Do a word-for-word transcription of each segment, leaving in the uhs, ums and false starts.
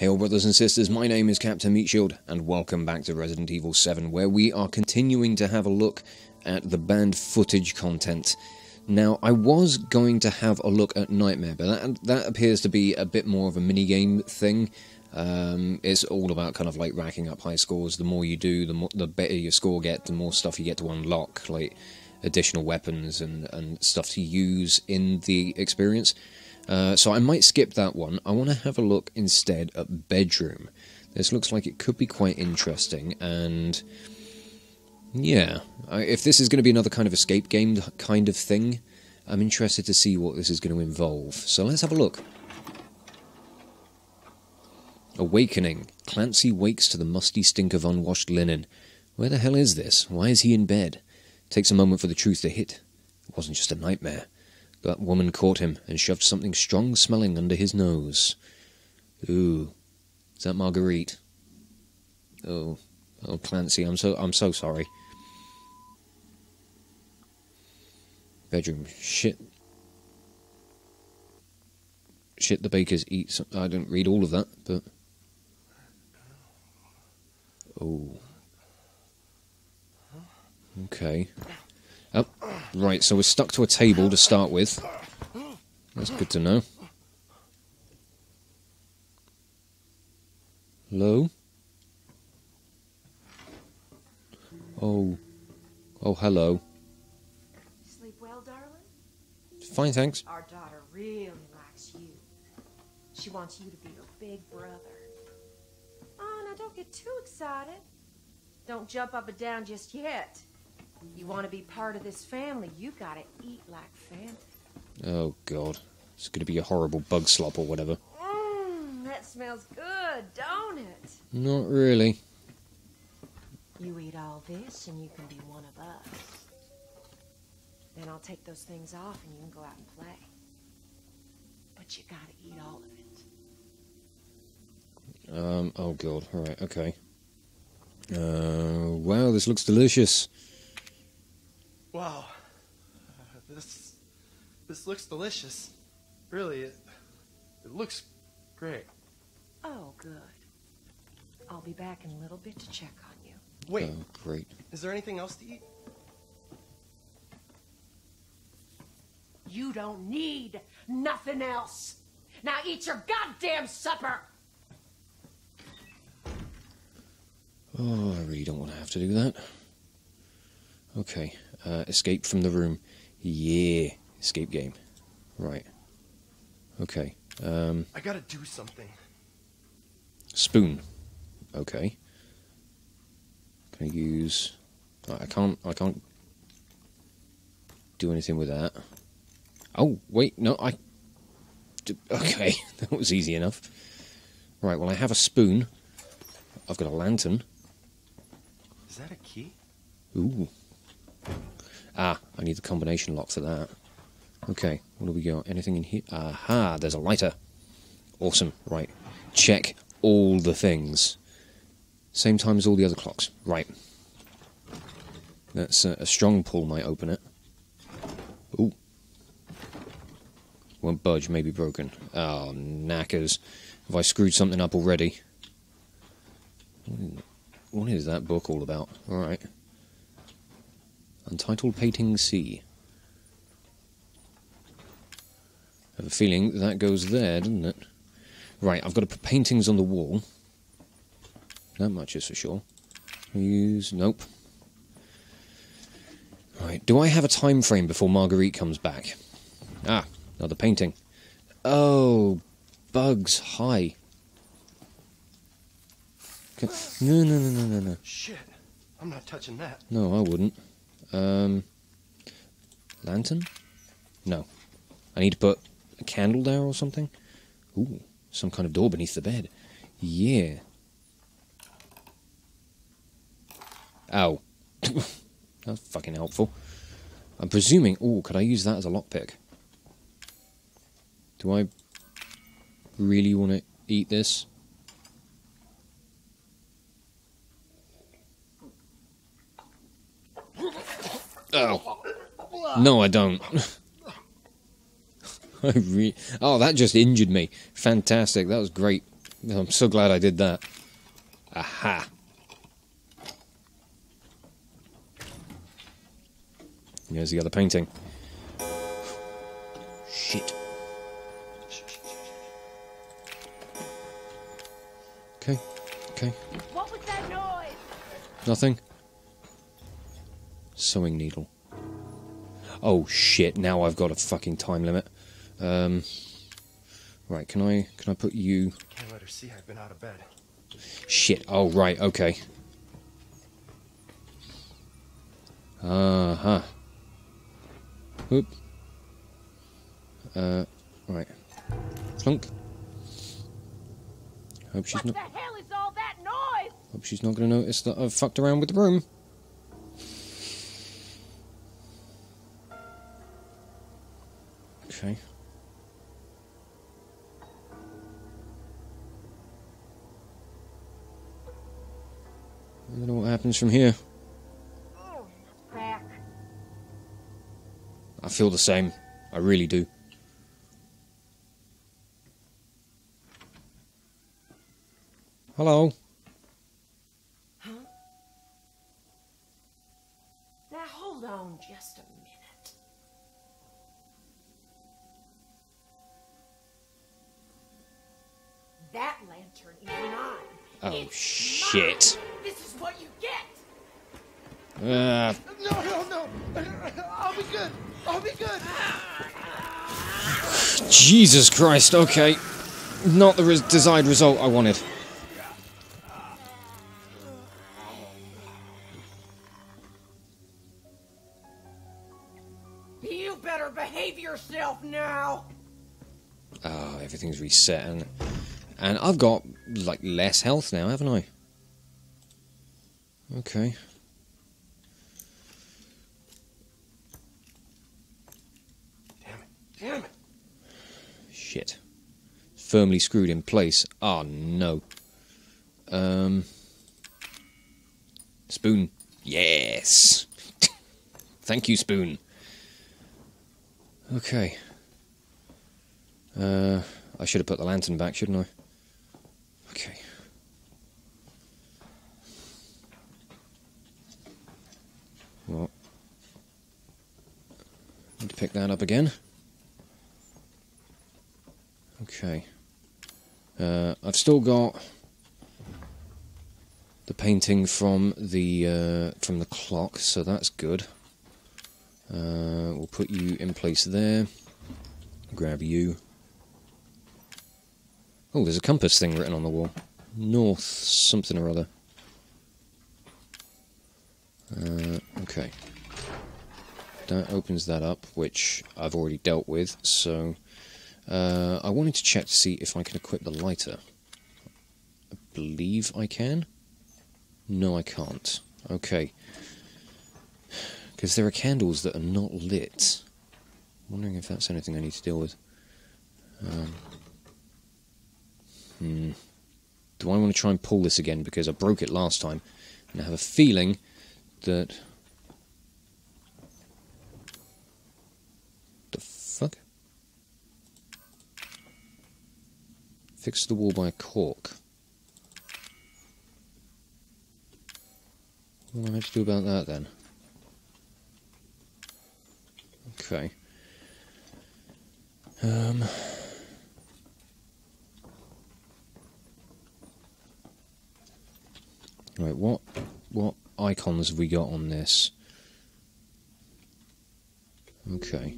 Hey all brothers and sisters, my name is Captain Meatshield and welcome back to Resident Evil seven, where we are continuing to have a look at the banned footage content. Now, I was going to have a look at Nightmare, but that, that appears to be a bit more of a minigame thing. Um, it's all about kind of like racking up high scores. The more you do, the, more, the better your score gets, the more stuff you get to unlock, like additional weapons and, and stuff to use in the experience. Uh, so I might skip that one. I want to have a look instead at Bedroom. This looks like it could be quite interesting, and yeah, I, if this is going to be another kind of escape game kind of thing, I'm interested to see what this is going to involve. So let's have a look. Awakening. Clancy wakes to the musty stink of unwashed linen. Where the hell is this? Why is he in bed? Takes a moment for the truth to hit. It wasn't just a nightmare. That woman caught him and shoved something strong-smelling under his nose. Ooh. Is that Marguerite? Oh. Oh, Clancy, I'm so I'm so sorry. Bedroom. Shit. Shit the bakers eat some... I don't read all of that, but... Oh. Okay. Oh, right, so we're stuck to a table to start with. That's good to know. Hello? Oh. Oh, hello. Sleep well, darling? Fine, thanks. Our daughter really likes you. She wants you to be her big brother. Oh, now don't get too excited. Don't jump up and down just yet. You want to be part of this family, you gotta eat like family. Oh, God. It's gonna be a horrible bug slop or whatever. Mmm, that smells good, don't it? Not really. You eat all this and you can be one of us. Then I'll take those things off and you can go out and play. But you gotta eat all of it. Um, oh, God. Alright, okay. Uh, wow, this looks delicious. Wow, uh, this this looks delicious. Really, it, it looks great. Oh, good. I'll be back in a little bit to check on you. Wait, oh, great. Is there anything else to eat? You don't need nothing else. Now eat your goddamn supper. Oh, I really don't want to have to do that. Okay. Uh, escape from the room. Yeah. Escape game. Right. Okay. Um, I gotta do something. Spoon. Okay. Can I use... I can't... I can't... do anything with that. Oh, wait. No, I... Okay. That was easy enough. Right, well, I have a spoon. I've got a lantern. Is that a key? Ooh. Ah, I need the combination lock for that. Okay, what do we got? Anything in here? Aha, there's a lighter. Awesome, right. Check all the things. Same time as all the other clocks. Right. That's uh, a strong pull might open it. Ooh. Won't budge, maybe broken. Oh, knackers. Have I screwed something up already? What is that book all about? Alright. Untitled Painting C. I have a feeling that goes there, doesn't it? Right, I've got to put paintings on the wall. That much is for sure. Use... nope. Right, do I have a time frame before Marguerite comes back? Ah, another painting. Oh, bugs, hi. No, no, no, no, no, no. Shit, I'm not touching that. No, I wouldn't. Um, lantern? No. I need to put a candle there or something? Ooh, some kind of door beneath the bed. Yeah. Ow. That's fucking helpful. I'm presuming... Ooh, could I use that as a lockpick? Do I really want to eat this? Oh. No, I don't. I re- Oh, that just injured me. Fantastic. That was great. I'm so glad I did that. Aha. Here's the other painting. Shit. Okay, okay. What was that noise? Nothing. Sewing needle. Oh shit, now I've got a fucking time limit. Um Right, can I can I put you? Can't let her see I've been out of bed. Shit, oh right, okay. Uh-huh. Whoop. Uh right. Plunk. Hope she's not. What the hell is all that noise? Hope she's not gonna notice that I've fucked around with the room. Okay. I don't know what happens from here. Oh, back. I feel the same. I really do. Hello. Huh? Now hold on just a minute. That lantern is mine. Oh it's shit. Mine. This is what you get. Uh. No, no, no. I'll be good. I'll be good. Jesus Christ. Okay. Not the res- desired result I wanted. You better behave yourself now. Ah, oh, everything's reset, and and I've got like less health now, haven't I? Okay. Damn it. Damn it. Shit. Firmly screwed in place. Ah, oh, no. Um. Spoon. Yes. Thank you, spoon. Okay. Uh, I should have put the lantern back, shouldn't I? Okay. Well, need to pick that up again. Okay. Uh, I've still got the painting from the uh, from the clock, so that's good. Uh, we'll put you in place there. Grab you. Oh, there's a compass thing written on the wall. North something or other. Uh, okay. That opens that up, which I've already dealt with, so... Uh, I wanted to check to see if I can equip the lighter. I believe I can? No, I can't. Okay. Because there are candles that are not lit. I'm wondering if that's anything I need to deal with. Um, hmm. Do I want to try and pull this again? Because I broke it last time. And I have a feeling that... The fuck? Fix the wall by a cork. What am I meant to do about that then? Okay. Um. Right. What what icons have we got on this? Okay.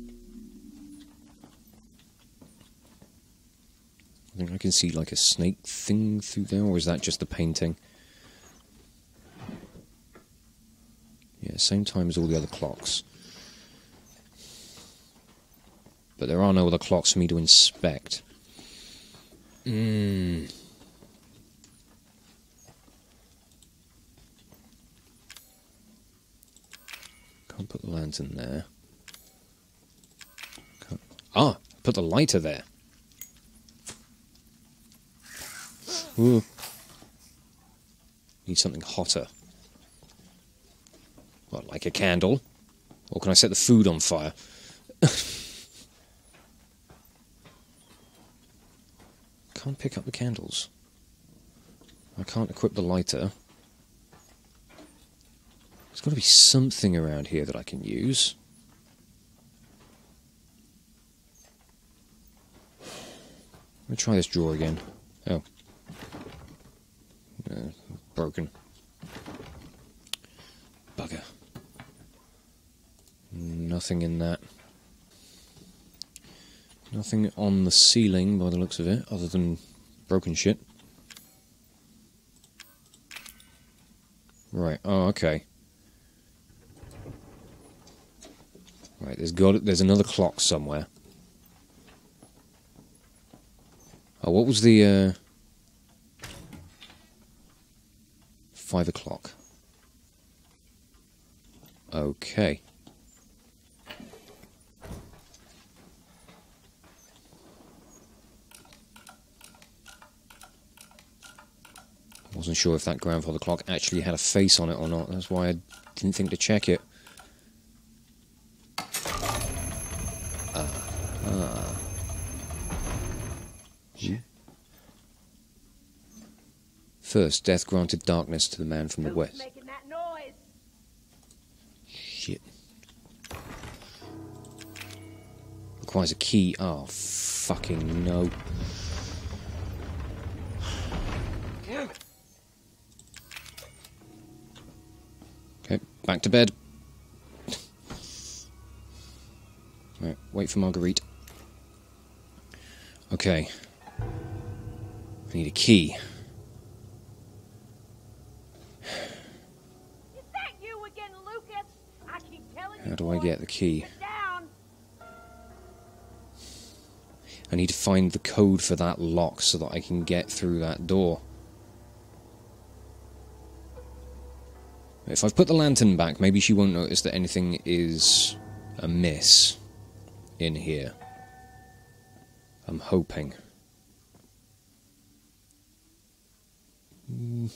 I think I can see like a snake thing through there, or is that just the painting? Yeah, same time as all the other clocks. But there are no other clocks for me to inspect. Mm. Can't put the lantern there. Can't. Ah! Put the lighter there! Ooh. Need something hotter. What, like a candle? Or can I set the food on fire? Can't pick up the candles. I can't equip the lighter. There's got to be something around here that I can use. Let me try this drawer again. Oh. Uh, broken. Bugger. Nothing in that. Nothing on the ceiling, by the looks of it, other than broken shit. Right, oh, okay. Right, there's got, there's another clock somewhere. Oh, what was the, uh... Five o'clock. Okay. Wasn't sure if that grandfather clock actually had a face on it or not. That's why I didn't think to check it. Ah. Ah. Yeah. First, death granted darkness to the man from the west. Making that noise. Shit. Requires a key. Oh, fucking no. Back to bed. Right, wait for Marguerite. Okay. I need a key. Is that you again, Lucas? I keep telling you. How do I get the key? I need to find the code for that lock so that I can get through that door. If I've put the lantern back, maybe she won't notice that anything is amiss in here. I'm hoping. Mm.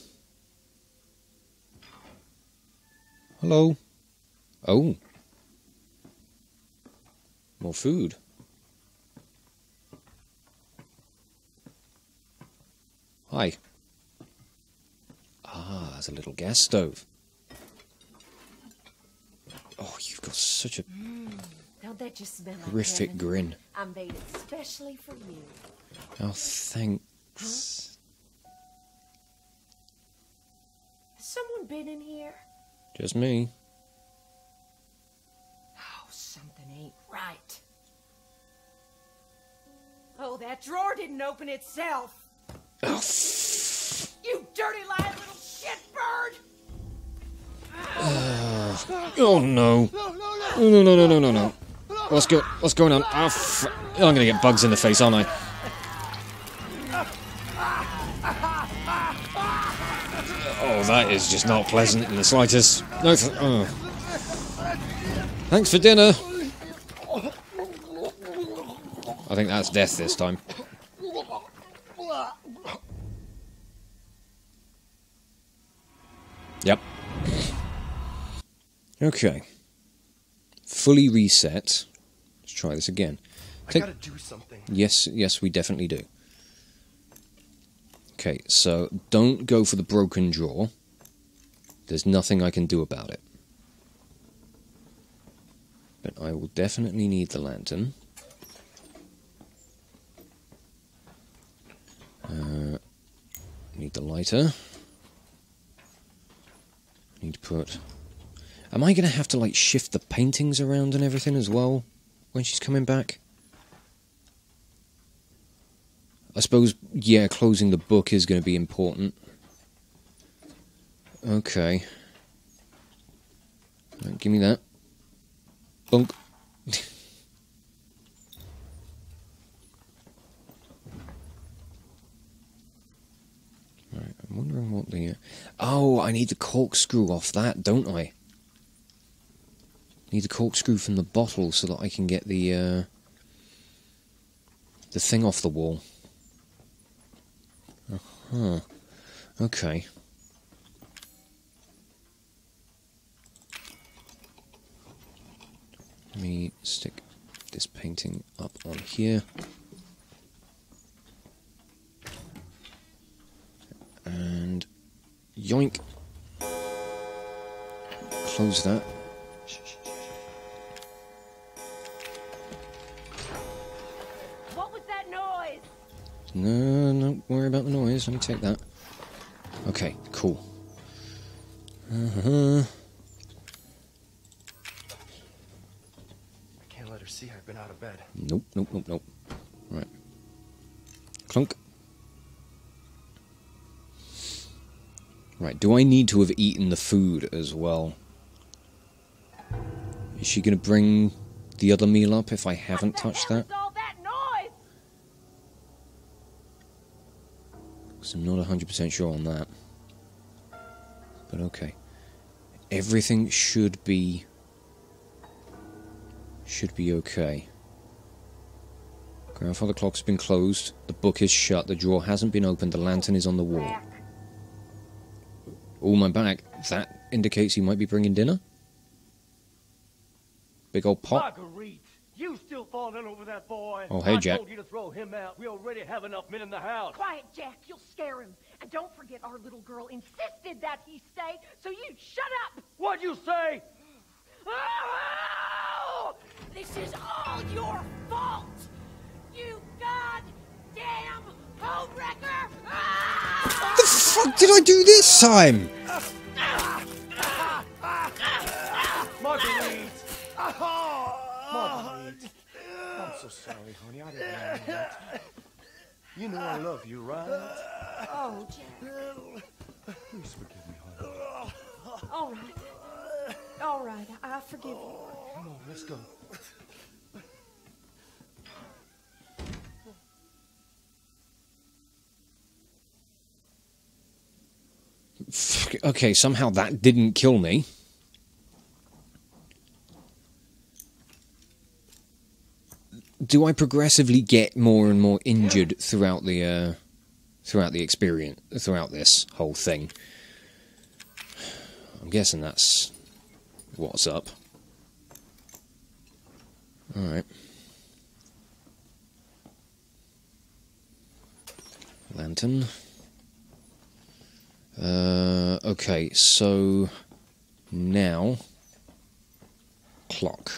Hello? Oh. More food. Hi. Ah, there's a little gas stove. Oh, you've got such a mm, don't that just smell horrific like grin. I made it especially for you. Oh, thanks. Huh? Has someone been in here? Just me. Oh, something ain't right. Oh, that drawer didn't open itself. Oh, you dirty lying little shitbird! Uh, oh no. No, no, no, no, no, no, no. What's, go what's going on? Oh, f I'm going to get bugs in the face, aren't I? Oh, that is just not pleasant in the slightest. No, th oh. Thanks for dinner. I think that's death this time. Yep. Okay. Fully reset. Let's try this again. Take... I gotta do something. Yes, yes, we definitely do. Okay, so don't go for the broken drawer. There's nothing I can do about it. But I will definitely need the lantern. Uh, need the lighter. Need to put... Am I going to have to, like, shift the paintings around and everything as well when she's coming back? I suppose, yeah, closing the book is going to be important. Okay. Right, give me that. Bunk. Right, I'm wondering what the... Uh... Oh, I need the corkscrew off that, don't I? Need the corkscrew from the bottle so that I can get the uh, the thing off the wall. Uh-huh. Okay. Let me stick this painting up on here. And Yoink. Close that. What was that noise? No, don't worry about the noise. Let me take that. Okay, cool. Uh-huh. I can't let her see I've been out of bed. Nope, nope, nope, nope. Right. Clunk. Right, do I need to have eaten the food as well? Is she going to bring the other meal up if I haven't touched that? All that noise? Because I'm not one hundred percent sure on that. But okay. Everything should be... should be okay. Grandfather clock's been closed. The book is shut. The drawer hasn't been opened. The lantern is on the wall. Oh, my back. That indicates he might be bringing dinner. Big old pot. Marguerite, you still falling over that boy? Oh, hey, Jack. I told you to throw him out. We already have enough men in the house. Quiet, Jack. You'll scare him. And don't forget, our little girl insisted that he stay, so you shut up. What'd you say? Oh, this is all your fault. You goddamn homewrecker! Ah! The fuck did I do this time? Marguerite! Marguerite! I'm so sorry, honey. I didn't mean that. You know I love you, right? Oh, Jack. Please forgive me, honey. All right. All right. I forgive you. Come on, let's go. Okay, somehow that didn't kill me. Do I progressively get more and more injured throughout the uh, throughout the experience, throughout this whole thing? I'm guessing that's what's up. All right. Lantern. Uh, okay, so now, clock.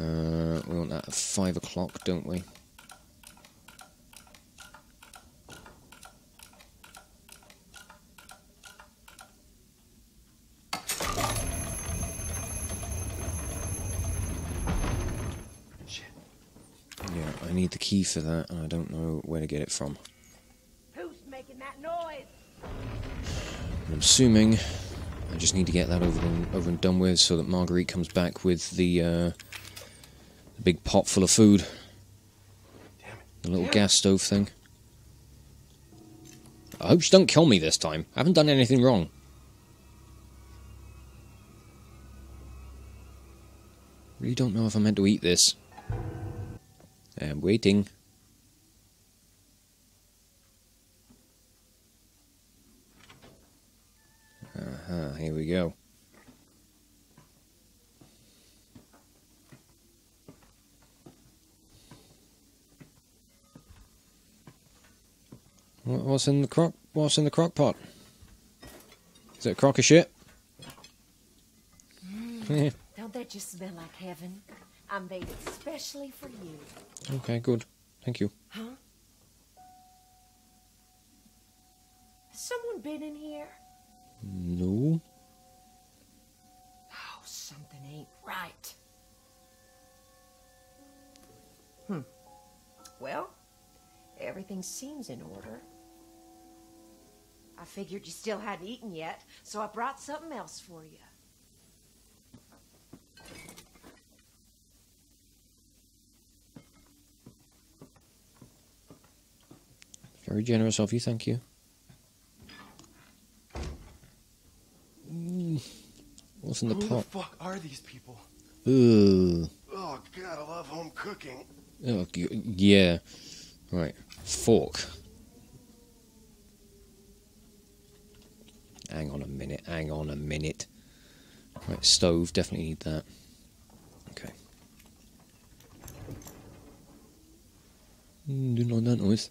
Uh, we want that at five o'clock, don't we? Shit. Yeah, I need the key for that, and I don't know where to get it from. I'm assuming I just need to get that over and, over and done with so that Marguerite comes back with the, uh, the big pot full of food. Damn it. The little Damn. gas stove thing. I hope she don't kill me this time. I haven't done anything wrong. Really don't know if I'm meant to eat this. I'm waiting. Uh-huh, here we go. What's in the crock? What's in the crock pot? Is it a crock of shit? Mm, don't that just smell like heaven? I made it specially for you. Okay, good. Thank you. Huh? Has someone been in here? No. Oh, something ain't right. Hmm. Well, everything seems in order. I figured you still hadn't eaten yet, so I brought something else for you. Very generous of you, thank you. What's in the pot? Who the fuck are these people? Ooh. Oh, God, I love home cooking. Oh, yeah. Right. Fork. Hang on a minute. Hang on a minute. Right, stove. Definitely need that. Okay. Mm, didn't like that noise.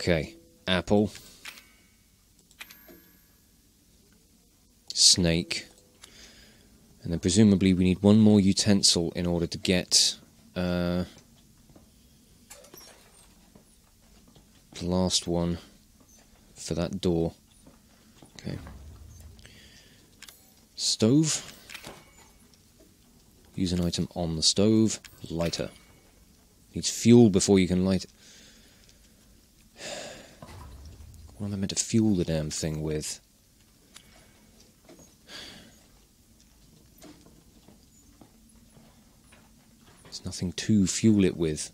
Okay. Apple. Snake. And then presumably we need one more utensil in order to get uh, the last one for that door. Okay. Stove. Use an item on the stove. Lighter. Needs fuel before you can light it. What am I meant to fuel the damn thing with? There's nothing to fuel it with.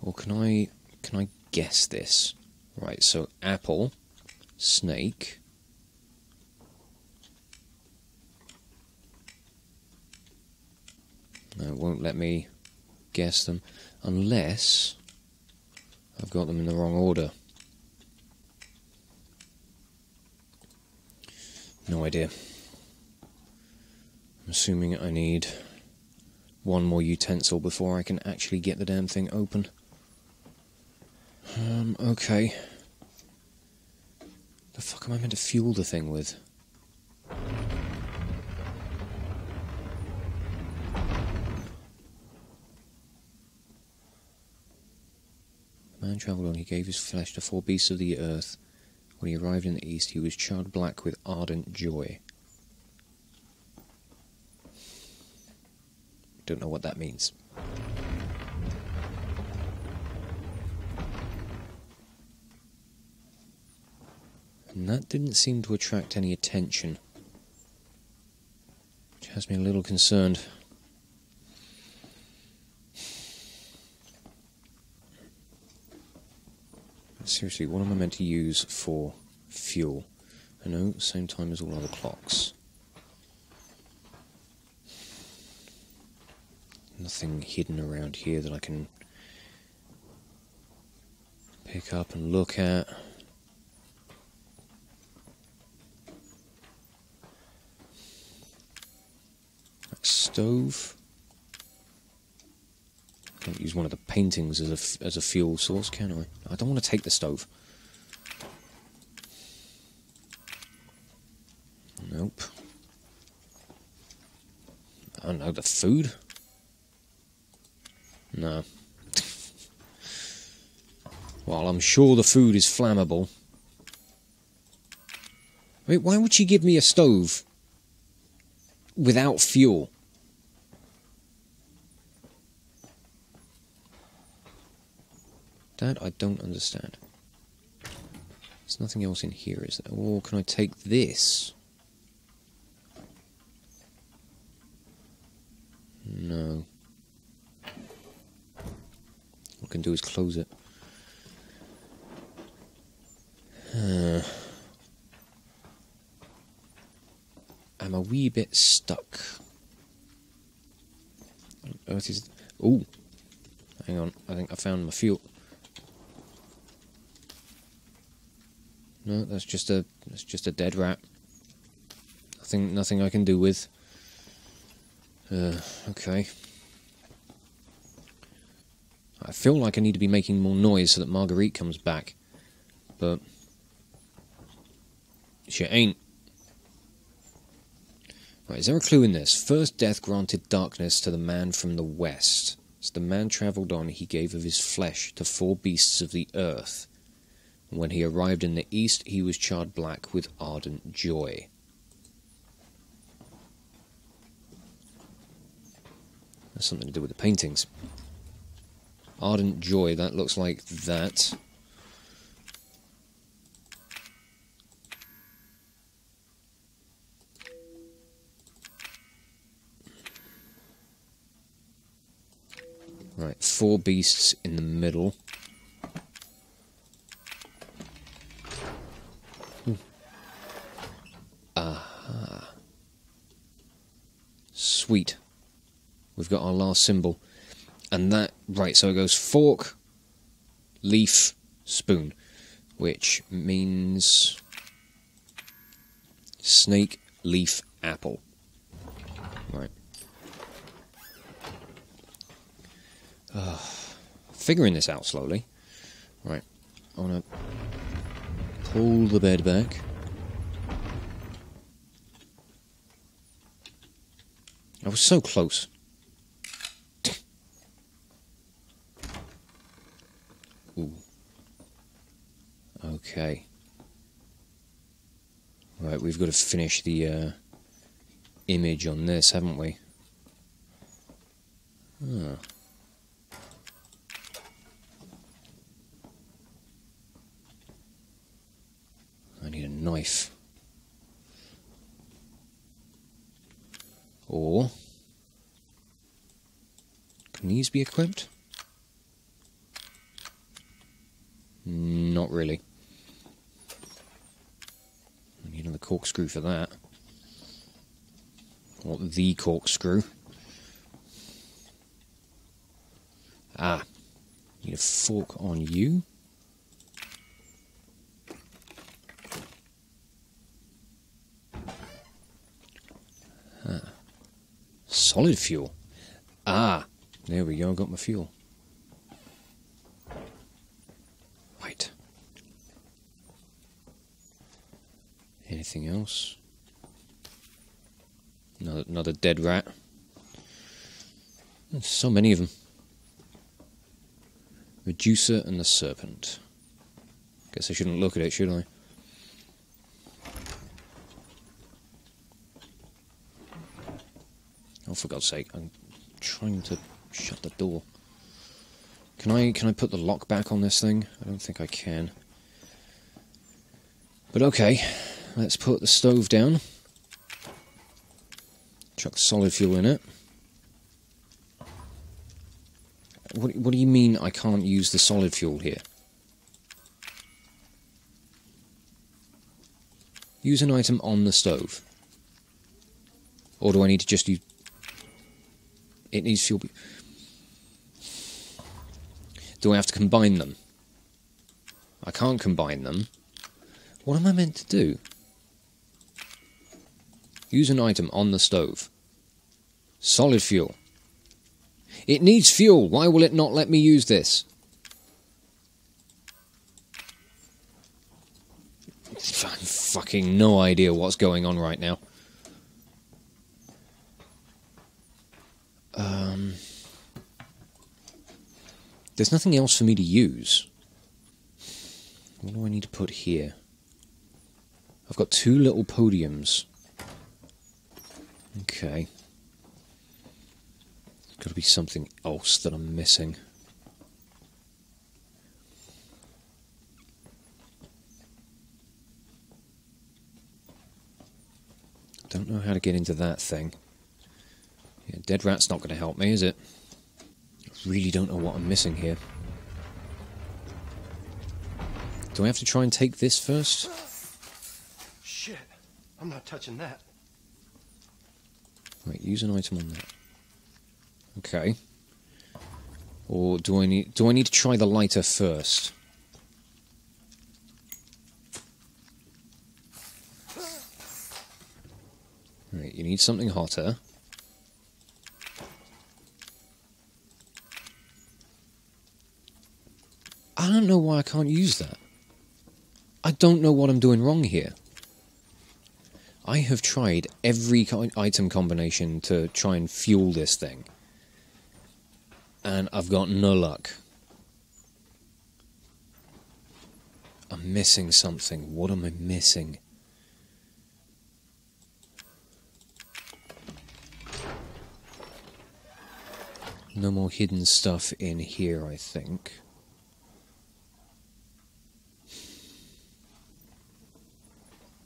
Or can I... can I guess this? Right, so apple, snake... No, it won't let me guess them, unless I've got them in the wrong order. No idea. I'm assuming I need one more utensil before I can actually get the damn thing open. Um, okay. The fuck am I meant to fuel the thing with? Man travelled on, he gave his flesh to four beasts of the earth. When he arrived in the east, he was charred black with ardent joy. Don't know what that means. And that didn't seem to attract any attention, which has me a little concerned. Seriously, what am I meant to use for fuel? I know, same time as all other clocks. Nothing hidden around here that I can pick up and look at. That stove. Can't use one of the paintings as a f as a fuel source, can I? I don't want to take the stove. Nope. I don't know, the food? No. Well, I'm sure the food is flammable. Wait, why would she give me a stove without fuel? That I don't understand. There's nothing else in here, is there? Or can I take this? No. All I can do is close it. Uh, I'm a wee bit stuck. What on earth is... Ooh! Hang on, I think I found my fuel. No, that's just a that's just a dead rat. Nothing, nothing I can do with. Uh, okay. I feel like I need to be making more noise so that Marguerite comes back, but she ain't. Right, is there a clue in this? First death granted darkness to the man from the west. As the man travelled on, he gave of his flesh to four beasts of the earth. When he arrived in the east, he was charred black with ardent joy. That's something to do with the paintings. Ardent joy, that looks like that. Right, four beasts in the middle. Aha. Sweet. We've got our last symbol. And that, right, so it goes fork, leaf, spoon. Which means snake, leaf, apple. Right. Uh, figuring this out slowly. Right. I want to pull the bed back. I was so close. Ooh. Okay. Right, we've got to finish the uh, image on this, haven't we? Ah. I need a knife. Or... can these be equipped? Not really. I need another corkscrew for that. Or the corkscrew. Ah. Need a fork on you. Ah. Solid fuel. Ah. There we go, got my fuel. Right. Anything else? Another, another dead rat. There's so many of them. Medusa and the Serpent. Guess I shouldn't look at it, should I? Oh, for God's sake, I'm trying to shut the door. Can I can I put the lock back on this thing? I don't think I can. But okay, let's put the stove down. Chuck solid fuel in it. What, what do you mean I can't use the solid fuel here? Use an item on the stove. Or do I need to just use... it needs fuel... do I have to combine them? I can't combine them. What am I meant to do? Use an item on the stove. Solid fuel. It needs fuel. Why will it not let me use this? I've fucking no idea what's going on right now. Um, there's nothing else for me to use. What do I need to put here? I've got two little podiums. Okay. Got to be something else that I'm missing. Don't know how to get into that thing. Yeah, dead rat's not going to help me, is it? I really don't know what I'm missing here. Do I have to try and take this first? Shit, I'm not touching that. Wait, use an item on that. Okay. Or do I need do I need to try the lighter first? Right, you need something hotter. I don't know why I can't use that. I don't know what I'm doing wrong here. I have tried every item combination to try and fuel this thing. And I've got no luck. I'm missing something. What am I missing? No more hidden stuff in here, I think.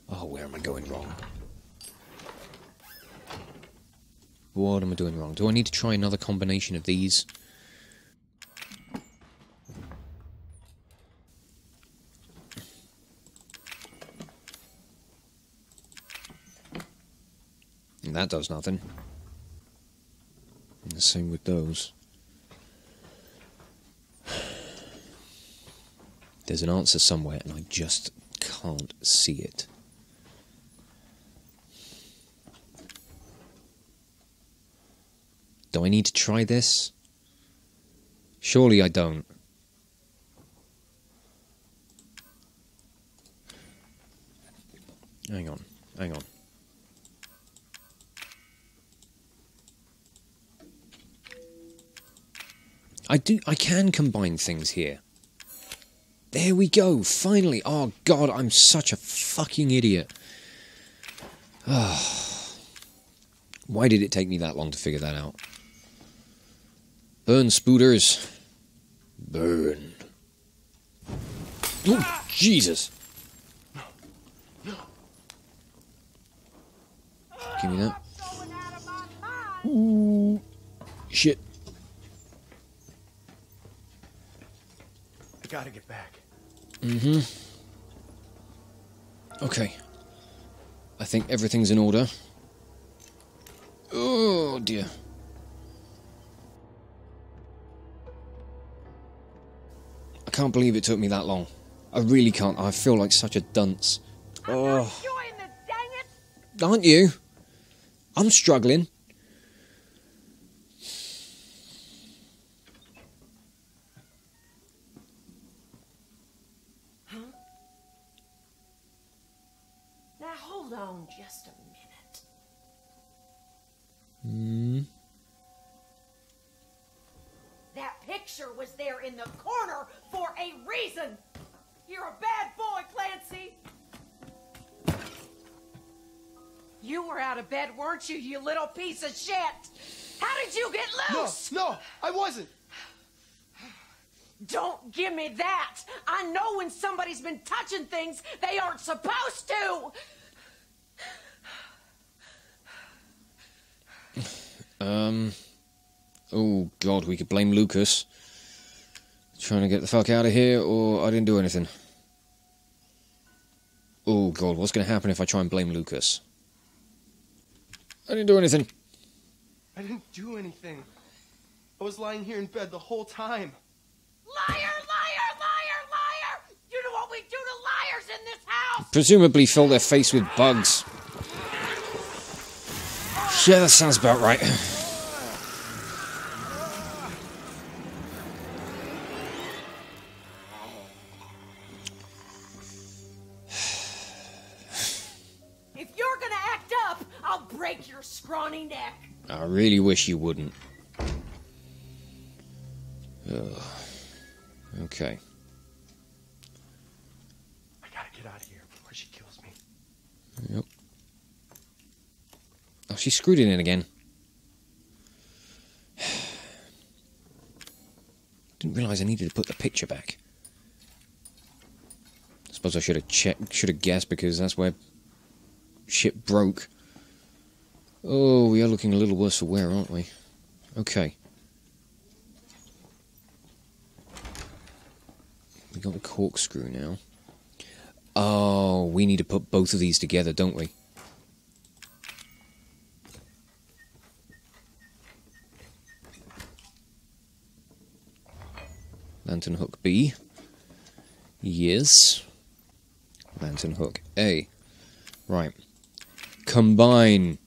Oh, where am I going wrong? What am I doing wrong? Do I need to try another combination of these? And that does nothing. And the same with those. There's an answer somewhere and I just can't see it. Do I need to try this? Surely I don't. Hang on. I do. I can combine things here. There we go. Finally. Oh God, I'm such a fucking idiot. Oh. Why did it take me that long to figure that out? Burn, spooters. Burn. Oh, Jesus. Give me that. Ooh. Shit. I gotta get back. Mm-hmm. Okay. I think everything's in order. Oh, dear. I can't believe it took me that long. I really can't. I feel like such a dunce. I'm oh. not enjoying this, dang it! Aren't you? I'm struggling. Huh? Now hold on just a minute. Hmm. That picture was there in the corner for a reason. You're a bad boy, Clancy. You were out of bed, weren't you, you little piece of shit? How did you get loose? No, no, I wasn't. Don't give me that. I know when somebody's been touching things they aren't supposed to. Um. Oh, God, we could blame Lucas. Trying to get the fuck out of here, or I didn't do anything. Oh, God, what's going to happen if I try and blame Lucas? I didn't do anything. I didn't do anything. I was lying here in bed the whole time. Liar, liar, liar, liar! You know what we do to liars in this house! Presumably fill their face with bugs. Yeah, that sounds about right. I really wish you wouldn't. Ugh. Okay. I gotta get out of here before she kills me. Yep. Oh, she screwed it in again. Didn't realize I needed to put the picture back. I suppose I should have checked, should have guessed, because that's where shit broke. Oh, we are looking a little worse for wear, aren't we? Okay. We got a corkscrew now. Oh, we need to put both of these together, don't we? Lantern hook B. Yes. Lantern hook A. Right. Combine.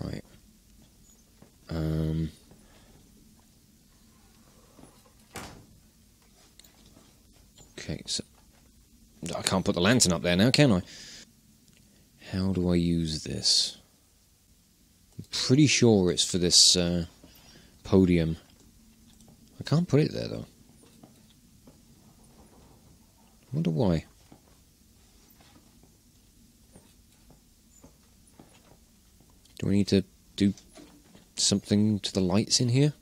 Right. Um. Okay, so I can't put the lantern up there now, can I? How do I use this? I'm pretty sure it's for this uh, podium. I can't put it there though. Wonder why. Do we need to do something to the lights in here?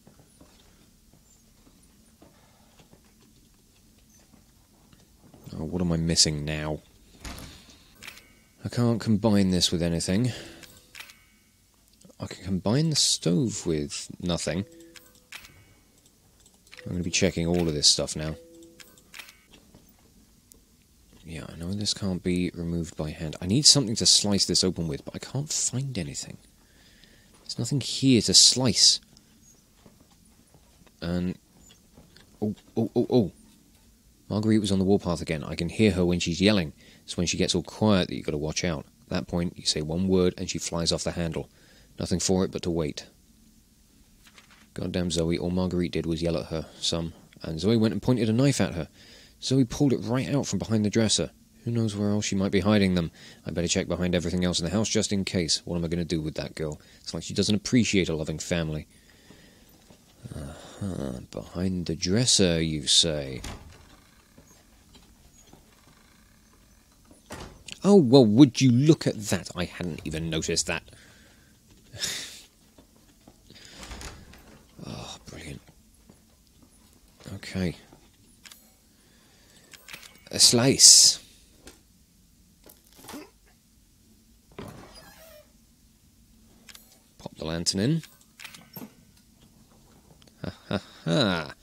Oh, what am I missing now? I can't combine this with anything. I can combine the stove with nothing. I'm going to be checking all of this stuff now. Yeah, I know this can't be removed by hand. I need something to slice this open with, but I can't find anything. There's nothing here to slice. And... Oh, oh, oh, oh. Marguerite was on the warpath again. I can hear her when she's yelling. It's when she gets all quiet that you've got to watch out. At that point, you say one word and she flies off the handle. Nothing for it but to wait. Goddamn Zoe, all Marguerite did was yell at her. Some and Zoe went and pointed a knife at her. Zoe pulled it right out from behind the dresser. Who knows where else she might be hiding them? I better check behind everything else in the house just in case. What am I going to do with that girl? It's like she doesn't appreciate a loving family. Uh-huh. Behind the dresser, you say? Oh, well, would you look at that? I hadn't even noticed that. Oh, brilliant. Okay. A slice. Pop the lantern in. Ha ha ha.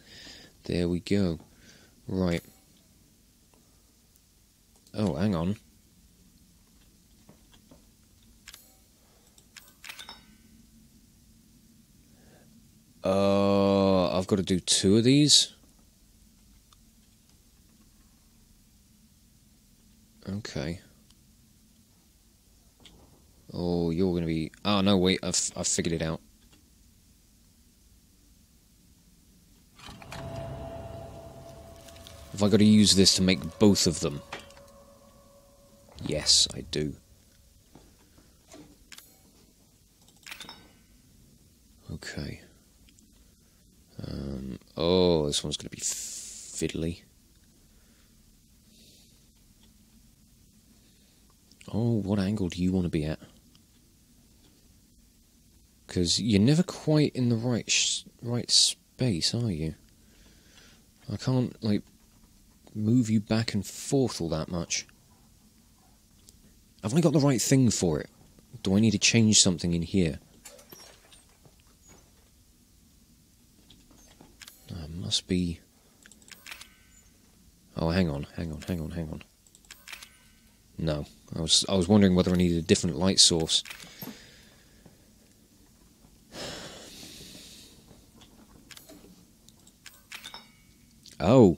There we go. Right. Oh, hang on. Uh, I've got to do two of these. Okay. Oh, you're going to be... Oh, no, wait, I've, I've figured it out. Have I got to use this to make both of them? Yes, I do. Okay. Um, oh, this one's going to be fiddly. Oh, what angle do you want to be at? Because you're never quite in the right sh right space, are you? I can't, like, move you back and forth all that much. Have I got the right thing for it? Do I need to change something in here? I must be... Oh, hang on, hang on, hang on, hang on. No, I was I was wondering whether I needed a different light source. Oh,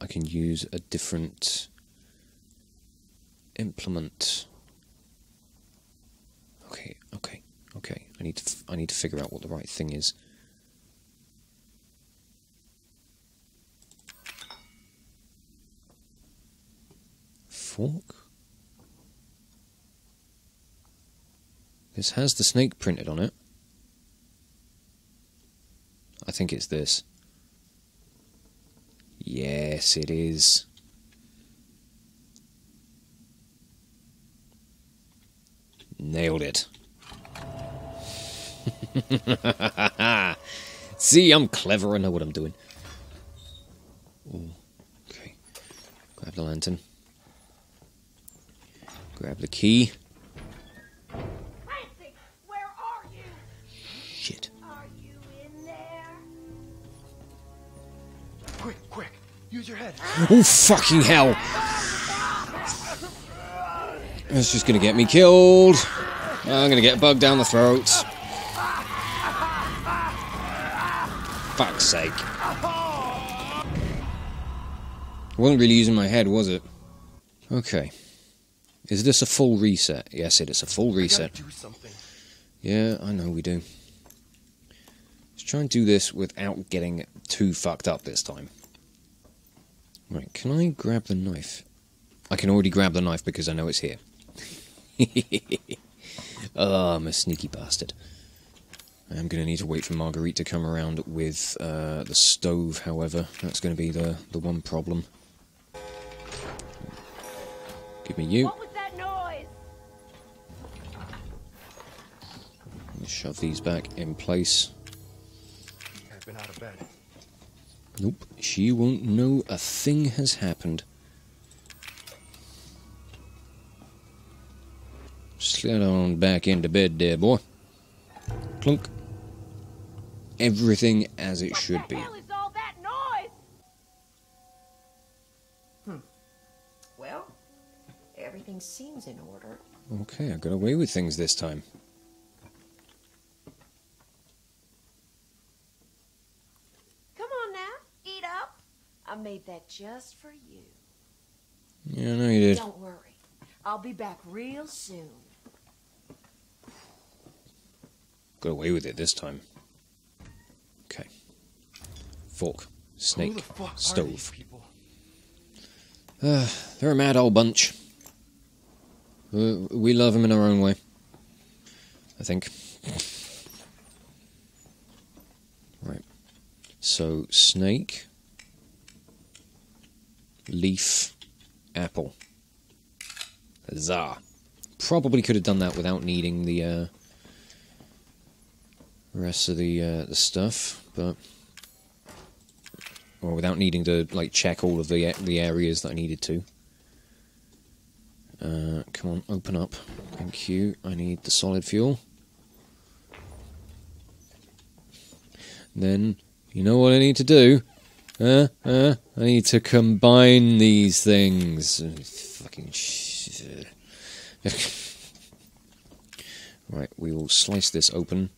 I can use a different implement. Okay, okay, okay. I need to f I need to figure out what the right thing is. Fork? This has the snake printed on it. I think it's this. Yes, it is. Nailed it. See, I'm clever. I know what I'm doing. Ooh, okay. Grab the lantern. Grab the key. Clancy, where are you? Shit. Are you in there? Quick, quick. Use your head. Oh, fucking hell. That's just gonna get me killed. I'm gonna get bugged down the throat. Fuck's sake. I wasn't really using my head, was it? Okay. Is this a full reset? Yes, it is a full reset. I gotta do something. Yeah, I know we do. Let's try and do this without getting too fucked up this time. Right, can I grab the knife? I can already grab the knife because I know it's here. Oh, I'm a sneaky bastard. I am going to need to wait for Marguerite to come around with uh, the stove, however. That's going to be the, the one problem. Give me you. Shove these back in place. I've been out of bed. Nope, she won't know a thing has happened. Slide on back into bed there, boy. Clunk. Everything as it should be. What the hell is all that noise? Hmm. Well, everything seems in order. Okay, I got away with things this time. I made that just for you. Yeah, I know you did. Don't worry. I'll be back real soon. Got away with it this time. Okay. Fork. Snake. Stove. Uh, they're a mad old bunch. Uh, we love them in our own way. I think. Right. So, snake. Leaf. Apple. Huzzah. Probably could have done that without needing the uh, rest of the, uh, the stuff, but... Or without needing to, like, check all of the the areas that I needed to. Uh, come on, open up. Thank you. I need the solid fuel. Then, you know what I need to do? Uh, uh, I need to combine these things. Fucking shit. Right, we will slice this open.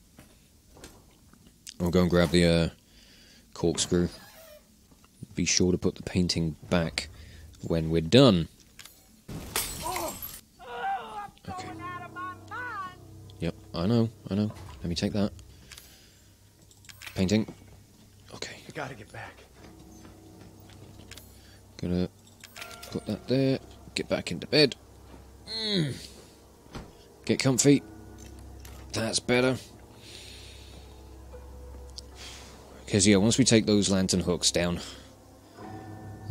I'll go and grab the uh, corkscrew. Be sure to put the painting back when we're done. Okay. Yep, I know, I know. Let me take that. Painting. Okay. I gotta get back. Gonna put that there. Get back into bed. Mm. Get comfy. That's better. Because, yeah, once we take those lantern hooks down,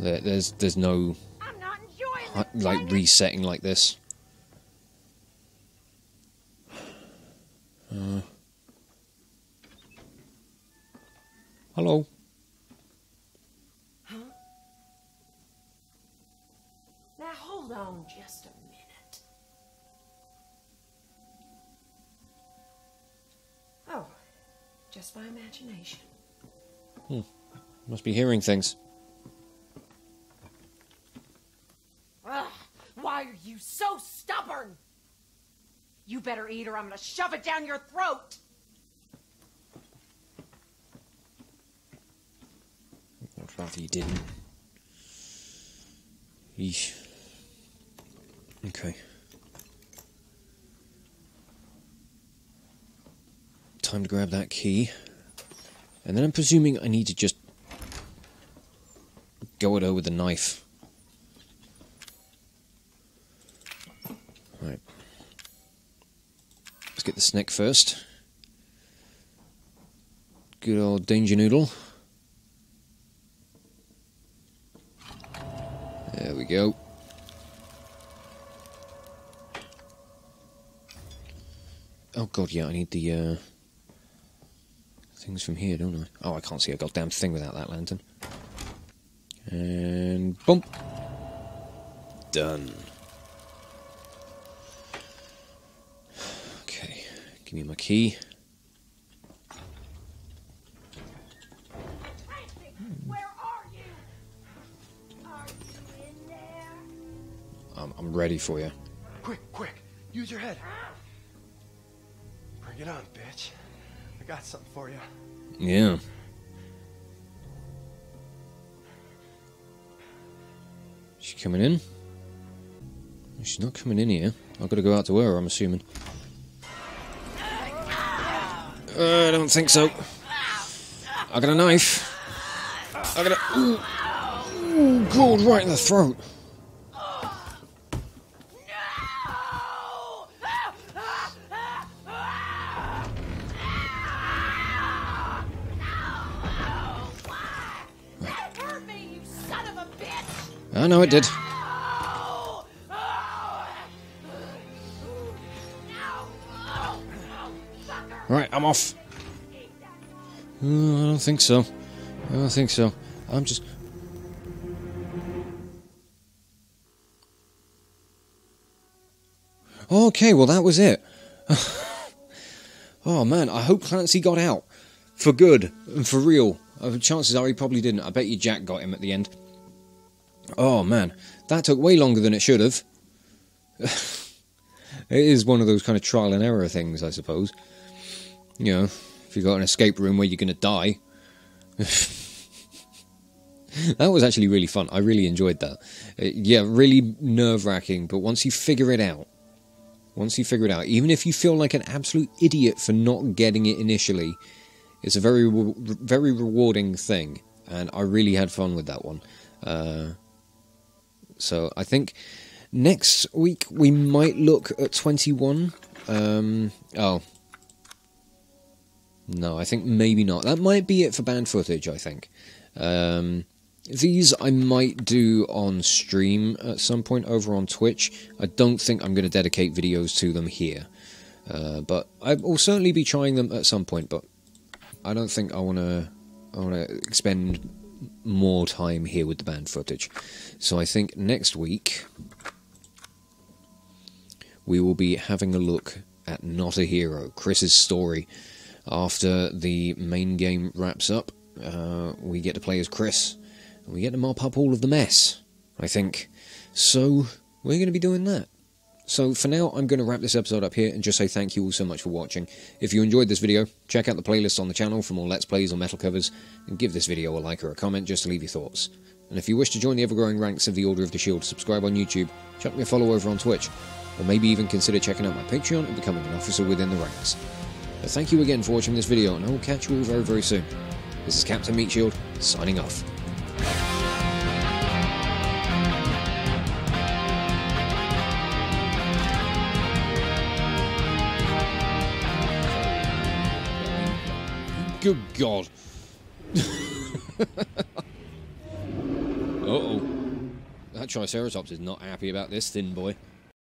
there, there's there's no, I'm not enjoying this, like, resetting like this. Uh, hello. Huh? Now hold on just a minute. Oh, just my imagination. Hmm. Must be hearing things. Ugh, why are you so stubborn? You better eat or I'm gonna shove it down your throat! I'd rather you didn't. Yeesh. Okay. Time to grab that key. And then I'm presuming I need to just go at her with a knife. Right. Let's get the snake first. Good old danger noodle. There we go. Oh god, yeah, I need the, uh... things from here, don't I? Oh, I can't see a goddamn thing without that lantern. And... boom! Done. Okay, give me my key. Clancy, where are you? Are you in there? I'm, I'm ready for you. Quick, quick! Use your head! Bring it on, bitch. Got something for you. Yeah. She coming in? She's not coming in here. I've got to go out to her, I'm assuming. Uh, I don't think so. I got a knife. I got a... Ooh, ooh God, right in the throat. I know it did. Right, I'm off. Oh, I don't think so. I don't think so. I'm just... Okay, well that was it. Oh man, I hope Clancy got out. For good, and for real. Chances are he probably didn't. I bet you Jack got him at the end. Oh man, that took way longer than it should have. It is one of those kind of trial and error things, I suppose. You know, if you've got an escape room where you're going to die. That was actually really fun. I really enjoyed that. Uh, yeah, really nerve-wracking, but once you figure it out, Once you figure it out, even if you feel like an absolute idiot for not getting it initially, it's a very, very rewarding thing, and I really had fun with that one. Uh, so I think next week we might look at twenty-one. Um, oh. No, I think maybe not. That might be it for band footage, I think. Um, these I might do on stream at some point over on Twitch. I don't think I'm going to dedicate videos to them here. Uh, but I will certainly be trying them at some point, but I don't think I want to I want to expend more time here with the band footage. So I think next week we will be having a look at Not a Hero, Chris's story. After the main game wraps up, uh, we get to play as Chris, and we get to mop up all of the mess, I think. So, we're going to be doing that. So, for now, I'm going to wrap this episode up here and just say thank you all so much for watching. If you enjoyed this video, check out the playlist on the channel for more Let's Plays or metal covers, and give this video a like or a comment just to leave your thoughts. And if you wish to join the ever-growing ranks of the Order of the Shield, subscribe on YouTube, chuck me a follow over on Twitch, or maybe even consider checking out my Patreon and becoming an officer within the ranks. But thank you again for watching this video, and I will catch you all very, very soon. This is Captain Meatshield, signing off. Good God. Uh-oh. That Triceratops is not happy about this, thin boy.